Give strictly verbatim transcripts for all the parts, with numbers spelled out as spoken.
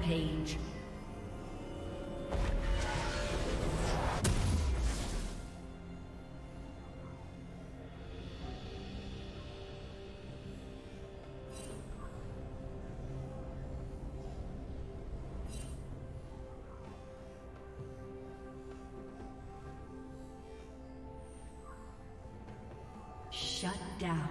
Rampage. Shut down.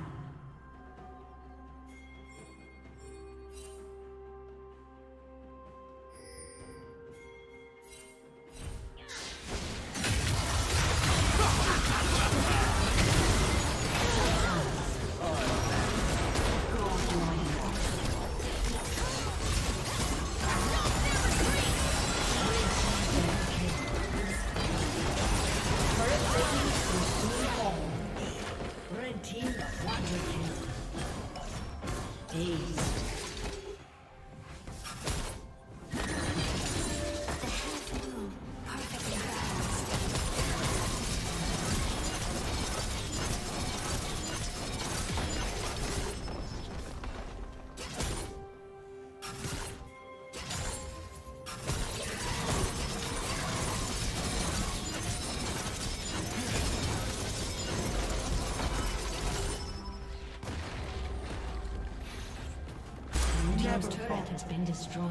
The turret has been destroyed.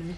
The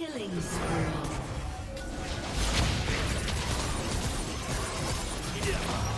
Killing spree. Yeah.